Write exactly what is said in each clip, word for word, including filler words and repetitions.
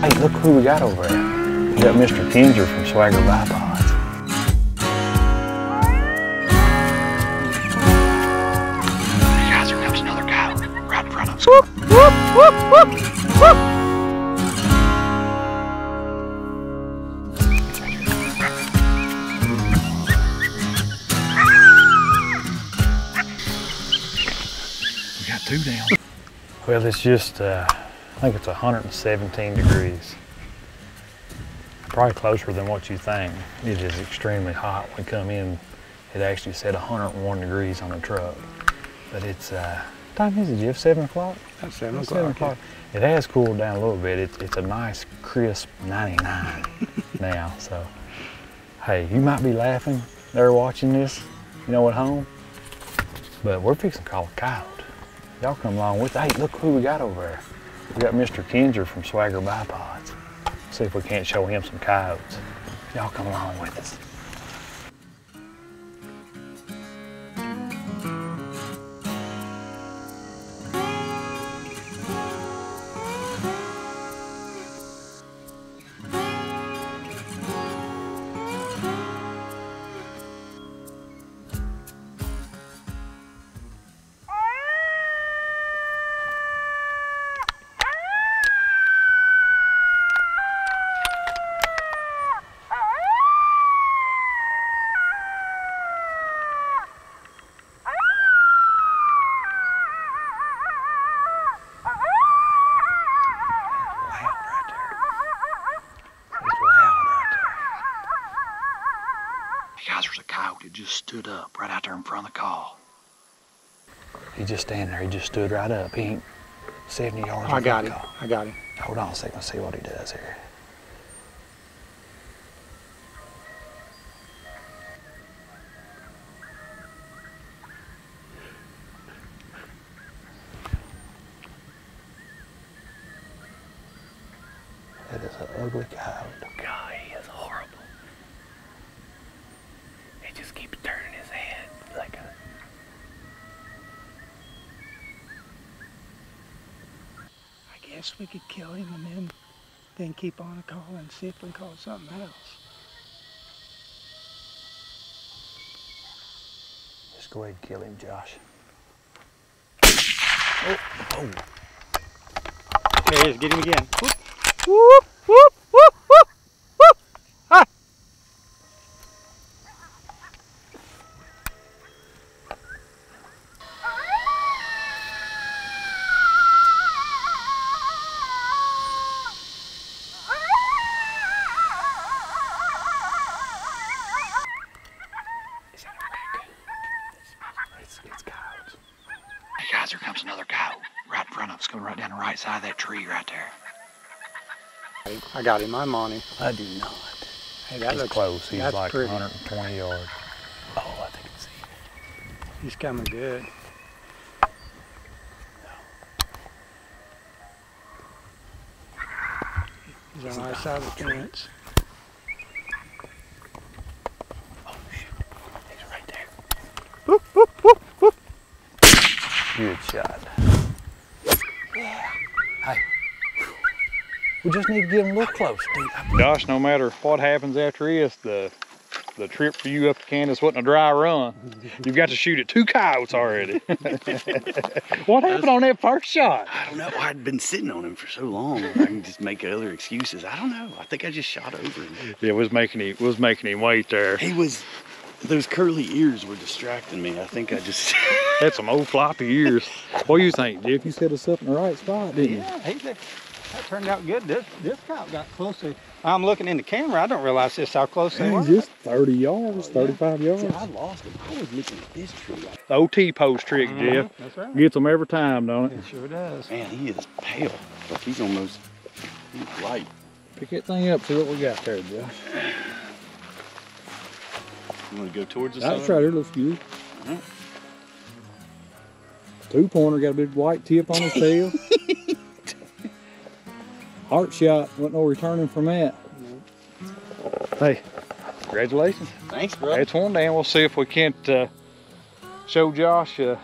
Hey, look who we got over there. We got Mister Kinser from Swagger Bipod. You guys, here comes another cow right in front of us. Whoop, whoop, whoop, whoop, whoop. We got two down. Well, it's just, uh, I think it's one hundred seventeen degrees. Probably closer than what you think. It is extremely hot. When we come in, it actually said one hundred one degrees on the truck. But it's, uh, what time is it, Jeff? seven o'clock? That's seven o'clock. Yeah. It has cooled down a little bit. It, it's a nice, crisp ninety-nine now. So, hey, you might be laughing. They're watching this, you know, at home. But we're fixing to call a coyote. Y'all come along with, hey, look who we got over there. We got Mister Kinser from Swagger Bipods. See if we can't show him some coyotes. Y'all come along with us. Just stood up right out there in front of the call. He just standing there. He just stood right up. He ain't seventy yards. I got him. I got him. Hold on a second. Let's see what he does here. That is an ugly coyote. God, he is horrible. He just keeps turning his head like a... I guess we could kill him and then, then keep on a call and see if we can call something else. Just go ahead and kill him, Josh. Oh, oh. There he is, get him again. Whoop, whoop, whoop, whoop, whoop. Guys, here comes another cow right in front of us, coming right down the right side of that tree right there. I got him. I'm on him. I do not. Hey, that he's looks close. He's that's like pretty. one hundred twenty yards. Oh, I think it's him. He's coming good. He's on the right side of the fence. Oh, shoot. He's right there. Whoop, whoop, whoop, whoop. Good shot. Yeah. Hey, we just need to get him a little close, dude. Josh, no matter what happens after this, the the trip for you up to Kansas wasn't a dry run. You've got to shoot at two coyotes already. What happened on that first shot? I don't know. I'd been sitting on him for so long. I can just make other excuses. I don't know. I think I just shot over him. Yeah, it was making him, it was making him wait there. He was. Those curly ears were distracting me. I think I just... Had some old floppy ears. What do you think, Jeff? You set us up in the right spot, didn't yeah, you? Yeah, that turned out good. This this coyote got closer. I'm looking in the camera. I don't realize this how close they were. Just thirty yards, oh, thirty-five yards. See, I lost them. I was looking at this tree. The O T post trick, uh-huh. Jeff. That's right. Gets them every time, don't it? It sure does. Man, he is pale. Like he's almost he's light. Pick that thing up. See what we got there, Jeff. You want to go towards the side? That's right here, looks good. All right. Two-pointer, got a big white tip on his tail. Heart shot, wasn't no returning from that. Nope. Hey, congratulations. Thanks, bro. That's one down. We'll see if we can't uh, show Josh uh,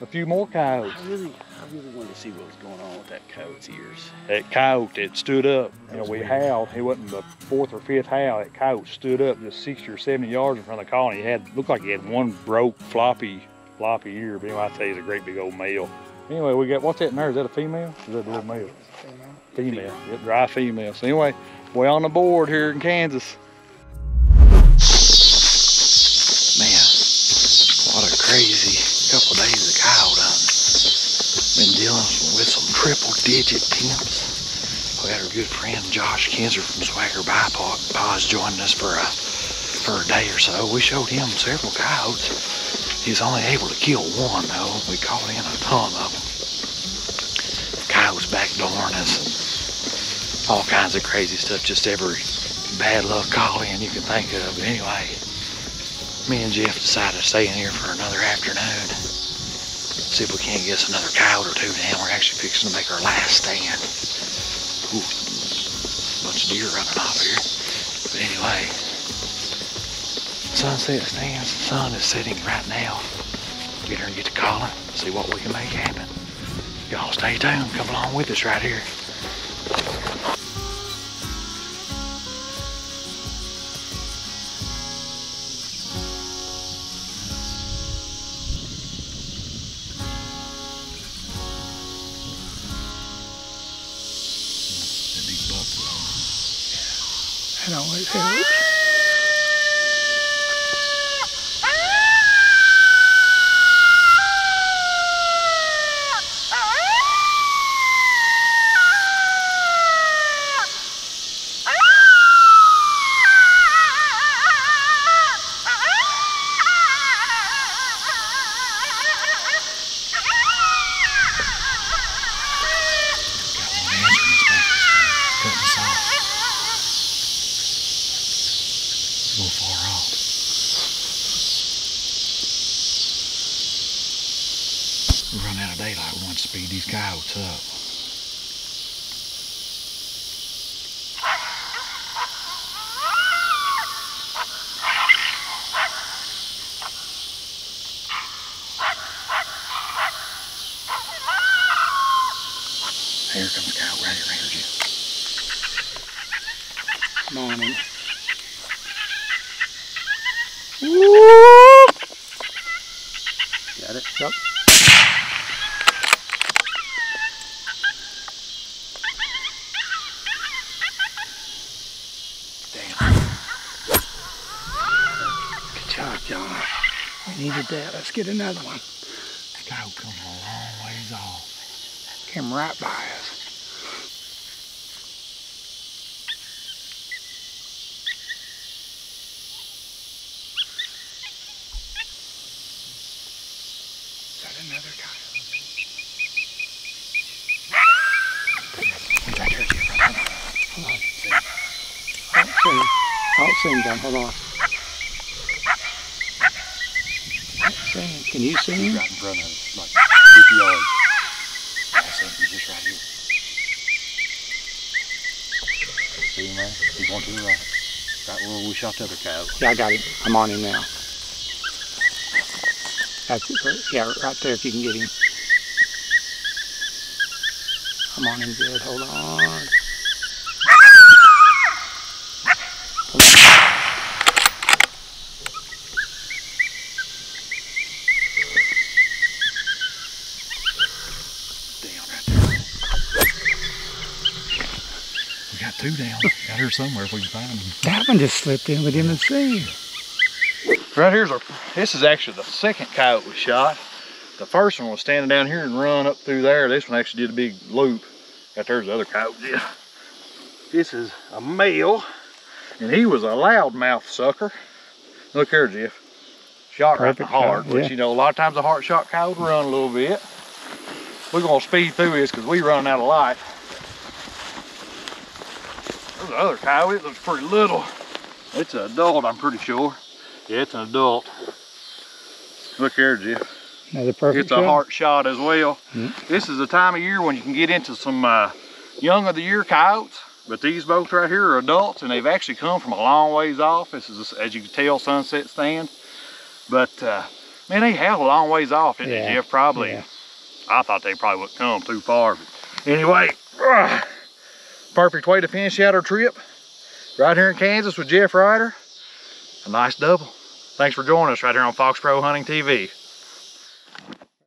a few more coyotes. I really, I really wanted to see what was going on with that coyote's ears. That coyote, it stood up. That you know, we weird. howled. He wasn't the fourth or fifth howl. That coyote stood up just sixty or seventy yards in front of the colony. He had, looked like he had one broke, floppy, floppy ear. But anyway, I'd say he's a great big old male. Anyway, we got, what's that in there? Is that a female? Is that a little male? Female. Female. Yep, dry female. So anyway, we're on the board here in Kansas. Man, what a crazy couple of days of coyote hunting. Been dealing with some triple digit temps. We had our good friend Josh Kinser from Swagger Bipod joining us for a, for a day or so. We showed him several coyotes. He was only able to kill one though. We caught in a ton of them. Coyotes backdooring us. All kinds of crazy stuff, just every bad luck calling you can think of. But anyway, me and Jeff decided to stay in here for another afternoon. See if we can't get us another coyote or two down. We're actually fixing to make our last stand. Ooh, bunch of deer running off here. But anyway, sunset stands. The sun is setting right now. Get her and get to calling, see what we can make happen. Y'all stay tuned. Come along with us right here. It always helps. We run out of daylight, we want to speed these coyotes up. Here comes a coyote right here, energy. Come on in. Woo! Got it? Yep. Needed that. Let's get another one. That coyote come a long ways off. Came right by us. Is that another coyote? I don't see him down. Hold on. Can you see him? Right in front of us, like fifty yards. I said he's just right here. See him there? He's going to the right. Right where we shot the other coyote. Yeah, I got him. I'm on him now. That's it, right? Yeah, right there if you can get him. I'm on him good. Hold on. Hold on. Two down out here somewhere if we can find them. That one just slipped in. We didn't see him. Right here's our. This is actually the second coyote we shot. The first one was standing down here and run up through there. This one actually did a big loop. Right there's the other coyote. Yeah. This is a male, and he was a loudmouth sucker. Look here, Jeff. Shot right in the heart, which yeah. You know a lot of times a heart shot coyote run a little bit. We're gonna speed through this because we run out of light. The other coyote, it looks pretty little. It's an adult, I'm pretty sure. Yeah, it's an adult. Look here, Jeff. Another perfect it's shot. A heart shot as well. Mm-hmm. This is the time of year when you can get into some uh, young of the year coyotes, but these both right here are adults and they've actually come from a long ways off. This is, as you can tell, sunset stand. But uh, man, they have a long ways off, didn't yeah. they, Jeff? Probably yeah. I thought they probably wouldn't come too far. But anyway, uh, perfect way to finish out our trip. Right here in Kansas with Jeff Writer. A nice double. Thanks for joining us right here on Fox Pro Hunting T V.